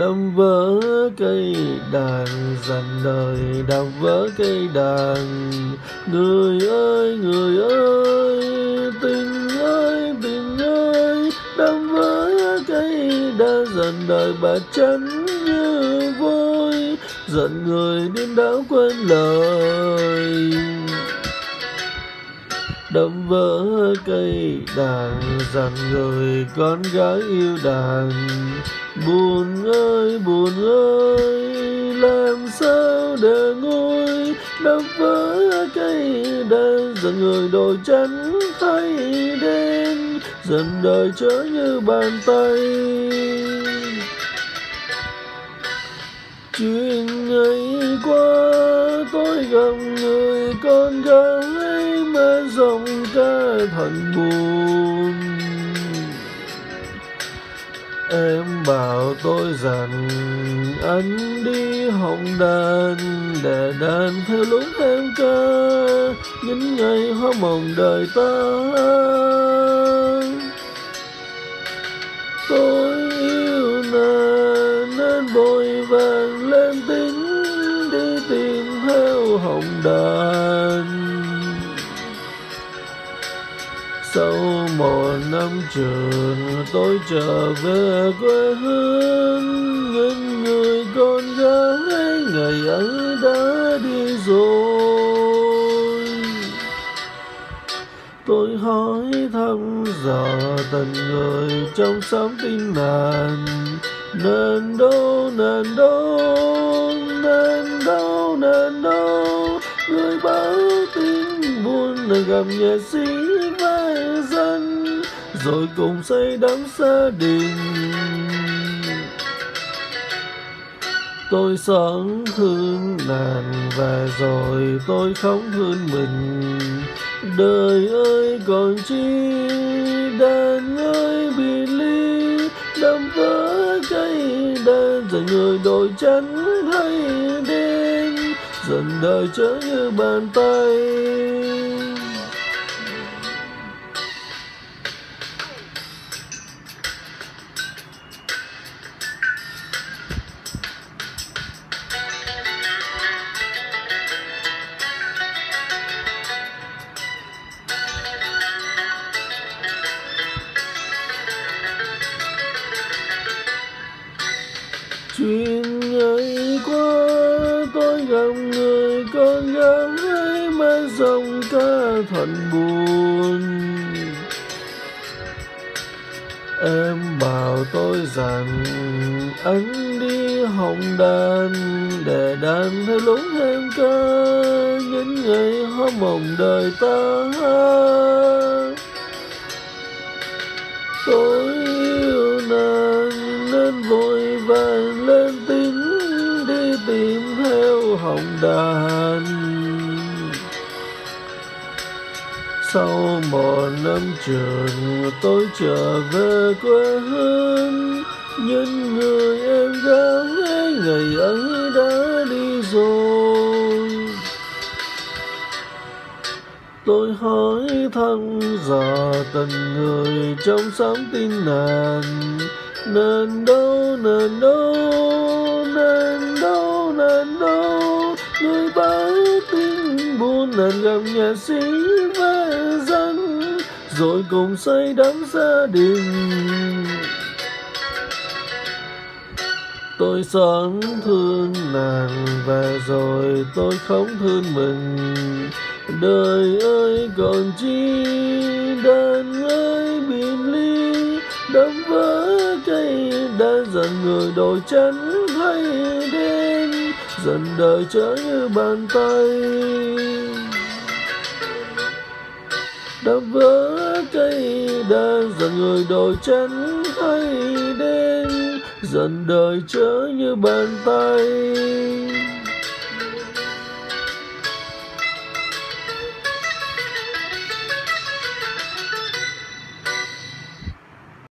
Đâm vỡ cây đàn, dặn đời đập vỡ cây đàn. Người ơi, người ơi, tình ơi, tình ơi, đâm vỡ cây đàn, dặn đời bà chắn như vôi, giận người điên đảo quên lời. Đâm vỡ cây đàn, dặn người con gái yêu đàn. Buồn ơi, làm sao để nguôi. Đâm vỡ cây đàn, dặn người đổi trắng thay đen, dần đời trở như bàn tay. Chuyện ngày qua tôi gặp người con gái mà giọng ca thật buồn. Em bảo tôi rằng anh đi học đàn để đàn theo lúc em ca những ngày hoa mộng đời ta. Tôi yêu nàng nên vội vàng lên tính đi tìm theo học đàn. Sau một năm trường tôi trở về quê hương, nhưng người con gái ngày ấy đã đi rồi. Tôi hỏi thăm dò tình người trong xóm tin nàng. Nàng đâu, nàng đâu, nàng đâu, nàng đâu, người báo tin buồn nàng gặp nghệ sĩ vang danh, rồi cùng xây đắm gia đình. Tôi sáng thương nàng và rồi tôi khóc thương mình. Đời ơi còn chi, đàn ơi bị ly. Đâm vỡ cây đàn, dần người đổi trắng hay đen, dần đời trở như bàn tay. Chuyện ngày qua tôi gặp người con gái mà giọng ca thật buồn. Em bảo tôi rằng anh đi học đàn để đàn theo lúc em ca những ngày hoa mộng đời ta. Tôi yêu nàng nên vội vàng lên tính đi tìm theo học đàn. Sau một năm trường tôi trở về quê hương, nhưng người em gái ngày ấy đã đi rồi. Tôi hỏi thăm dò tình người trong xóm tin nàng. Nàng đâu, nàng đâu, nàng đâu, nàng đâu, người báo tin buồn nàng gặp nghệ sĩ vang danh, rồi cùng xây đắm gia đình. Tôi sáng thương nàng và rồi tôi khóc thương mình. Đời ơi còn chi, đàn ơi bị ly. Đâm vỡ cây đàn, dần người đổi trắng thay đen, dần đời trở như bàn tay. Đâm vỡ cây đàn, dần người đổi trắng thay đen, dần đời trở như bàn tay.